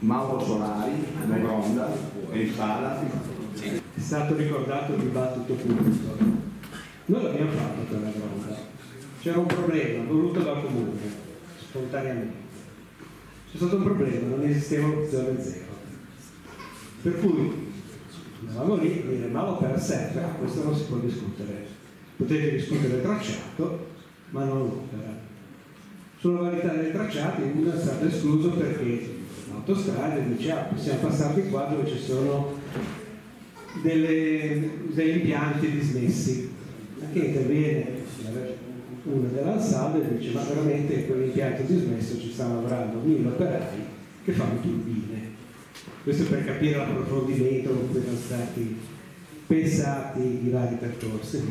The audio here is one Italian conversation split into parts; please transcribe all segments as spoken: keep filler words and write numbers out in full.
Mauro Solari, No Gronda, e il Pala, è stato ricordato il dibattito pubblico. Noi l'abbiamo fatto per la Gronda, c'era un problema voluto dal comune, spontaneamente. C'è stato un problema, non esisteva l'opzione zero. Per cui andavamo lì, mi rimavo per sempre, ah, questo non si può discutere. Potete discutere il tracciato, ma non l'opera. Sulla validità dei tracciati uno è stato escluso perché l'autostrada dice ah, possiamo passarti qua dove ci sono delle, degli impianti dismessi. Che interviene una dell'Ansaldo e dice ma veramente in quell'impianto dismesso ci stanno lavorando mille operai che fanno turbine. Questo per capire l'approfondimento con cui sono stati pensati i vari percorsi.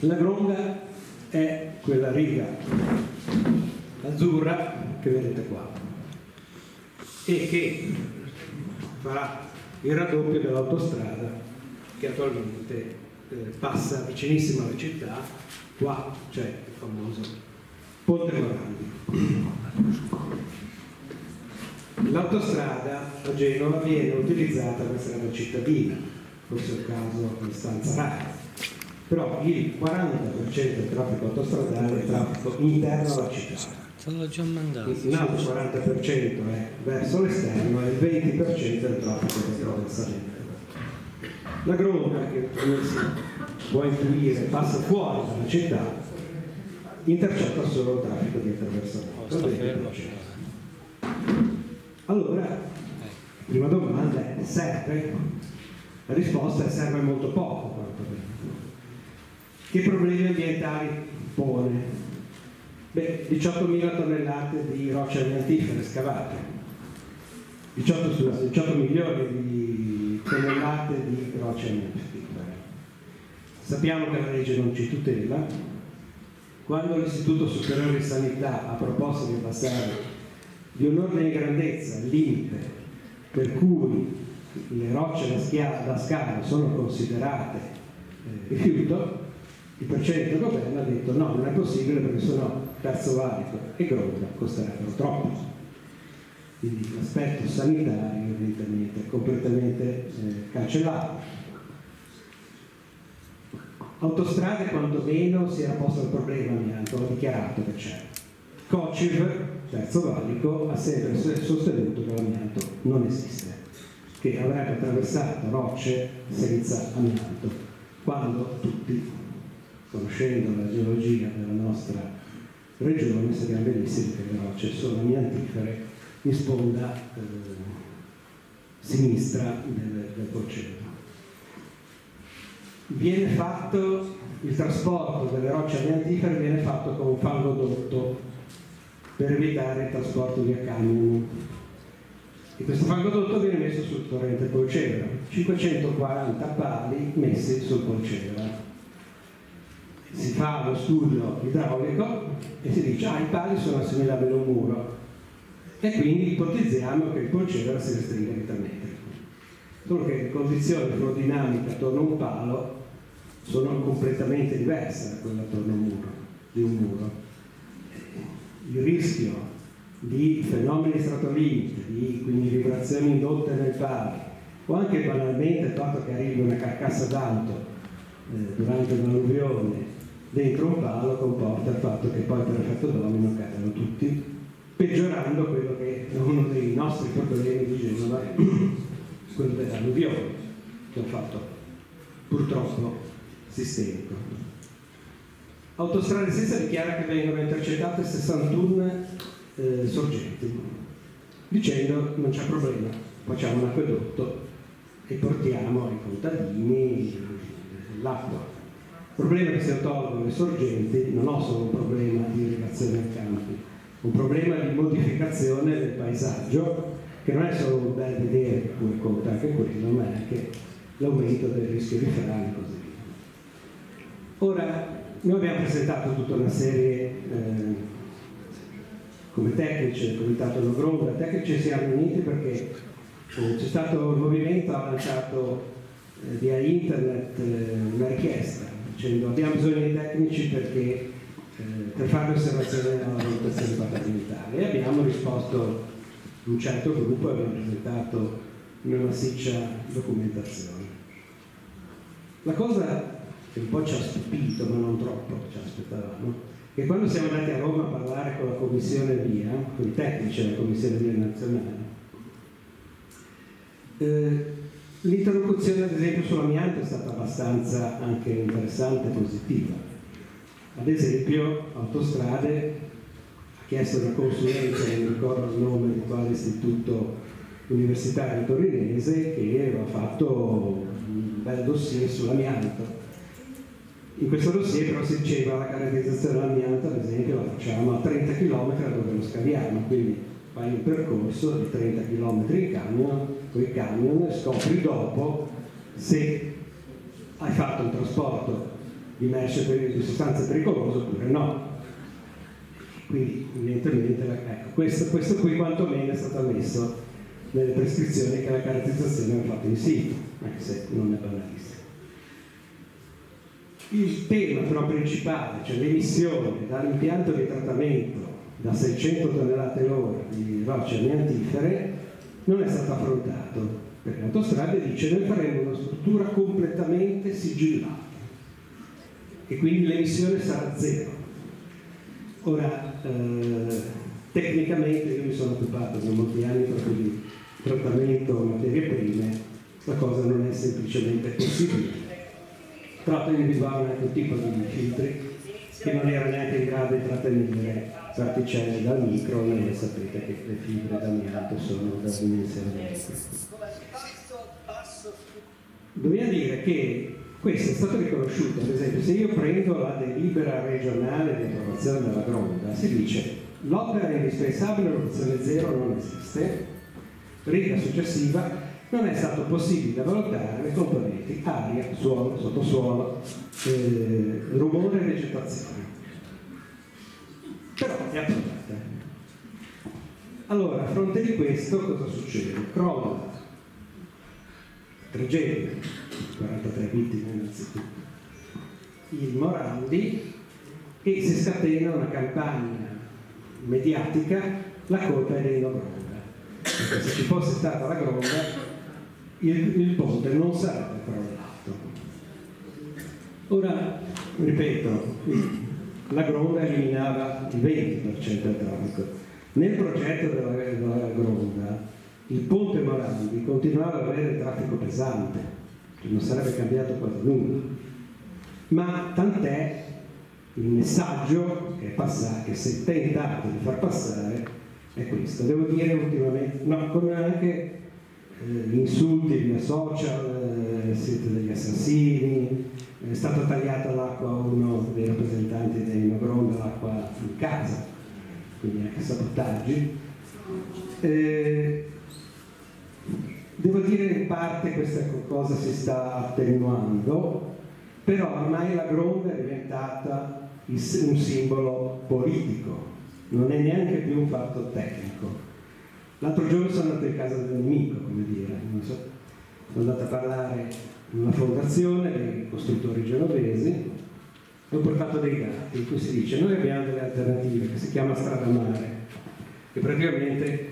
La Gronda è quella riga azzurra che vedete qua e che farà il raddoppio dell'autostrada che attualmente eh, passa vicinissimo alla città. Qua c'è il famoso Ponte Morandi. L'autostrada a Genova viene utilizzata per strada cittadina, questo è il caso abbastanza raro, però il quaranta per cento del traffico autostradale è traffico interno alla città, l'altro quaranta per cento è verso l'esterno e il venti per cento del traffico del traversamento. La Gronda, che si può intuire, passa fuori dalla città, intercetta solo il traffico di attraversamento. Allora, la prima domanda è, serve? La risposta è serve molto poco, quantomeno. Che problemi ambientali pone? Beh, diciottomila tonnellate di rocce antifere scavate, diciotto, diciotto milioni di tonnellate di rocce antifere. Sappiamo che la legge non ci tutela. Quando l'Istituto Superiore di Sanità ha proposto di passare di un ordine di grandezza, limite, per cui le rocce da scavo sono considerate eh, rifiuto, il precedente governo ha detto no, non è possibile perché sono Terzo Valico e Gronda costerebbero troppo. Quindi l'aspetto sanitario evidentemente è completamente eh, cancellato. Autostrade quantomeno si era posto il problema, mi hanno dichiarato che c'è. Cociv, Terzo Valico, ha sempre sostenuto che l'amianto non esiste, che avrebbe attraversato rocce senza amianto, quando tutti, conoscendo la geologia della nostra regione, sappiamo benissimo che le rocce sono amiantifere in sponda eh, sinistra del, del Polcevra. Viene fatto il trasporto delle rocce amiantifere, viene fatto con un fangodotto per evitare il trasporto via camion, e questo fangodotto viene messo sul torrente Polcevra, cinquecentoquaranta pali messi sul Polcevra. Si fa uno studio idraulico e si dice ah, i pali sono assimilabili a un muro e quindi ipotizziamo che il Polcevra si restringa di tre metri, solo che le condizioni aerodinamiche attorno a un palo sono completamente diverse da quelle attorno a un muro, di un muro. Il rischio di fenomeni stratolineici, di quindi vibrazioni indotte nel palo, o anche banalmente il fatto che arrivi una carcassa d'alto eh, durante un'alluvione dentro un palo, comporta il fatto che poi per effetto domino cadano tutti, peggiorando quello che è uno dei nostri problemi di Genova, quello dell'alluvione, che è un fatto purtroppo sistemico. Autostrade stessa dichiara che vengono intercettate sessantuno eh, sorgenti, dicendo non c'è problema, facciamo un acquedotto e portiamo ai contadini l'acqua. Il problema è che se tolgono le sorgenti non ho solo un problema di irrigazione ai campi, un problema di modificazione del paesaggio, che non è solo un bel vedere come conta anche quello, ma è anche l'aumento del rischio di frane e così via. Ora, noi abbiamo presentato tutta una serie, eh, come tecnici, il comitato No Gronda, tecnici siamo uniti perché eh, c'è stato un movimento, ha lanciato eh, via internet eh, una richiesta dicendo abbiamo bisogno di tecnici perché eh, per fare osservazione alla valutazione di paternità, e abbiamo risposto un certo gruppo aveva presentato una massiccia documentazione. La cosa che un po' ci ha stupito, ma non troppo, ci aspettavamo, che quando siamo andati a Roma a parlare con la Commissione VIA, con i tecnici della Commissione VIA nazionale, eh, l'interlocuzione ad esempio sull'amianto è stata abbastanza anche interessante e positiva. Ad esempio Autostrade ha chiesto una consulenza, non ricordo il nome di quale istituto universitario torinese, che aveva fatto un bel dossier sull'amianto. In questo dossier però si diceva la caratterizzazione dell'amianto, ad esempio, la facciamo a trenta chilometri dove lo scaviamo, quindi fai un percorso di trenta chilometri in camion, con il camion, e scopri dopo se hai fatto un trasporto di merce per di sostanze pericolose oppure no. Quindi evidentemente la, ecco, questo, questo qui quantomeno è stato messo nelle prescrizioni che la caratterizzazione aveva fatto in sito, anche se non è banalissimo. Il tema però principale, cioè l'emissione dall'impianto di trattamento da seicento tonnellate all'ora di rocce amiantifere, non è stato affrontato, perché Autostrade dice noi faremo una struttura completamente sigillata e quindi l'emissione sarà zero. Ora, eh, tecnicamente io mi sono occupato da molti anni proprio di trattamento materie prime, la cosa non è semplicemente possibile. Tratto di individuare un altro tipo di filtri che non era neanche in grado di trattenere particelle dal micron, e sapete che le fibre d'amianto sono da dimensione. Dobbiamo dire che questo è stato riconosciuto, ad esempio se io prendo la delibera regionale di approvazione della Gronda, si dice l'opera è indispensabile, l'opzione zero non esiste, riga successiva, non è stato possibile valutare le componenti aria, suolo, sottosuolo, eh, rumore e vegetazione. Però è approvata. Allora, a fronte di questo cosa succede? Crolla, tragedia, quarantatré vittime innanzitutto, il Morandi, e si scatena una campagna mediatica, la colpa è dei No Gronda. Perché se ci fosse stata la Gronda, Il, il ponte non sarebbe crollato. Ora, ripeto, la Gronda eliminava il venti per cento del traffico. Nel progetto della, della Gronda il ponte Morandi continuava ad avere traffico pesante, non sarebbe cambiato quasi nulla. Ma tant'è il messaggio che, passa, che si è tentato di far passare è questo. Devo dire ultimamente, no, come anche Eh, insulti via social, eh, siete degli assassini, è stata tagliata l'acqua a uno dei rappresentanti dei No Gronda, l'acqua in casa, quindi anche sabotaggi. Eh, devo dire in parte questa cosa si sta attenuando, però ormai la Gronda è diventata il, un simbolo politico, non è neanche più un fatto tecnico. L'altro giorno sono andato in casa del nemico, come dire, non so. Sono andato a parlare in una fondazione dei costruttori genovesi e ho portato dei dati in cui si dice noi abbiamo delle alternative che si chiama strada mare, che praticamente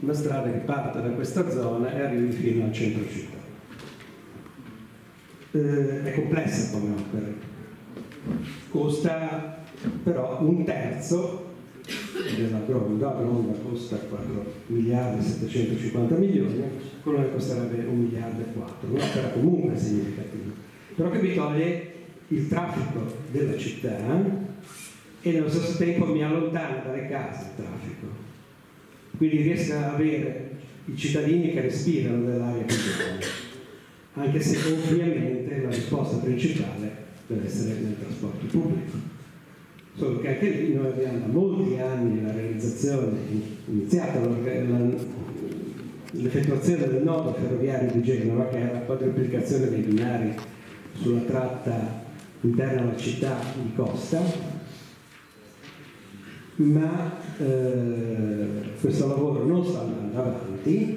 una strada che parte da questa zona e arrivi fino al centro città. Eh, è complessa come opera, costa però un terzo della Gronda, la Gronda costa quattro miliardi settecentocinquanta milioni, quello che costerebbe un miliardo e quattro, un'opera comunque significativa, però che mi toglie il traffico della città e nello stesso tempo mi allontana dalle case il traffico, quindi riesco ad avere i cittadini che respirano dell'aria pubblica, anche se ovviamente la risposta principale deve essere nel trasporto pubblico. Solo che anche lì noi abbiamo da molti anni la realizzazione, iniziata l'effettuazione del nodo ferroviario di Genova, che era la quadruplicazione dei binari sulla tratta interna alla città di Costa, ma eh, questo lavoro non sta andando avanti,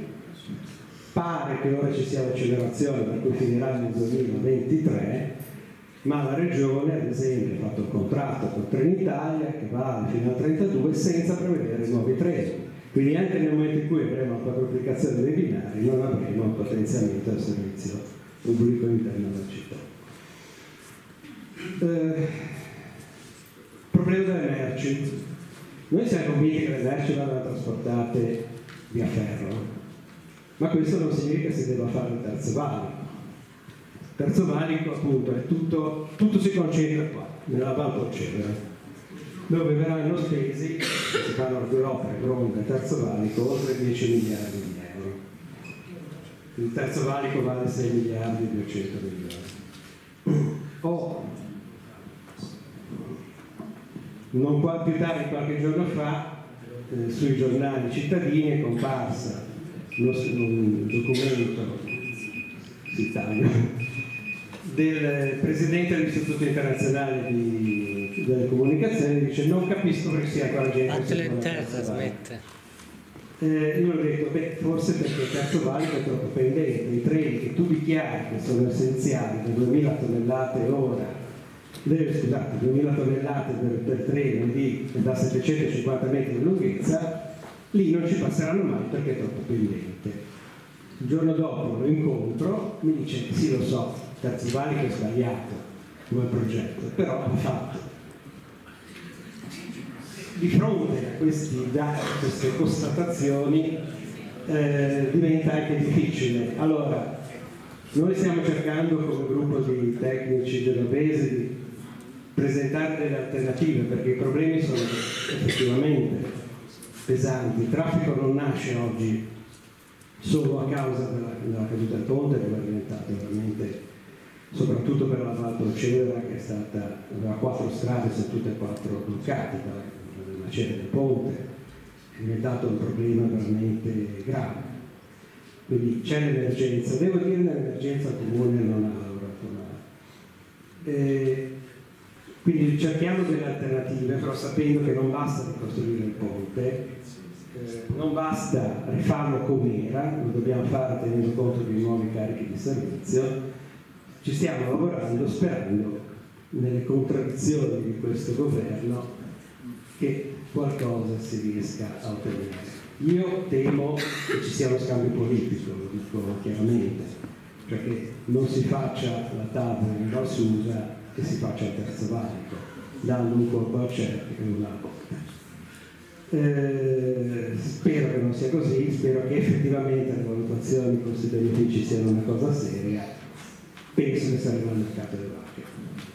pare che ora ci sia l'accelerazione per cui finirà nel duemilaventitré, ma la Regione, ad esempio, ha fatto un contratto con Trenitalia che va fino al trentadue senza prevedere nuovi treni. Quindi anche nel momento in cui avremo la quadruplicazione dei binari non avremo il potenziamento del servizio pubblico interno alla città. Eh, problema delle merci. Noi siamo convinti che le merci vanno trasportate via ferro, ma questo non significa che si debba fare il terzo valico. Il terzo valico appunto è tutto, tutto si concentra qua, nella Val Polcevra, dove verranno spesi, si fanno due opere, Gronda e Terzo Valico, oltre dieci miliardi di euro. Il Terzo Valico vale sei miliardi e duecento milioni. Oh, non qua più tardi, qualche giorno fa, eh, sui giornali cittadini è comparsa uno, un documento d'Italia del presidente dell'Istituto Internazionale di delle comunicazioni, dice: non capisco perché sia qua la gente che eh, io ho detto, beh, forse perché il terzo valico è troppo pendente. I treni che tu dichiari che sono essenziali per duemila tonnellate ora, le, scusate, duemila tonnellate per, per treno di, da settecentocinquanta metri di lunghezza, lì non ci passeranno mai perché è troppo pendente. Il giorno dopo lo incontro, mi dice: sì, lo so, il terzo valico è sbagliato come progetto, però l'ha fatto. Di fronte a questi dati, a queste constatazioni, eh, diventa anche difficile. Allora, noi stiamo cercando come gruppo di tecnici genovesi di presentare delle alternative, perché i problemi sono effettivamente pesanti. Il traffico non nasce oggi solo a causa della, della caduta del ponte, che è diventato veramente, soprattutto per la Val Polcevra, che è stata, aveva quattro strade, sono tutte e quattro bloccate dalla macerie del ponte, è diventato un problema veramente grave. Quindi c'è l'emergenza, devo dire l'emergenza comune non ha lavorato male. E quindi cerchiamo delle alternative, però sapendo che non basta ricostruire il ponte, eh, non basta rifarlo com'era, lo dobbiamo fare tenendo conto dei nuovi carichi di servizio. Ci stiamo lavorando sperando nelle contraddizioni di questo governo che qualcosa si riesca a ottenere. Io temo che ci sia uno scambio politico, lo dico chiaramente, perché non si faccia la tavola in Valsusa e si faccia il terzo valico, dando un colpo al cerchio e un altro. Eh, spero che non sia così, spero che effettivamente le valutazioni costi-benefici siano una cosa seria. Penso che saremo al mercato delle vacche.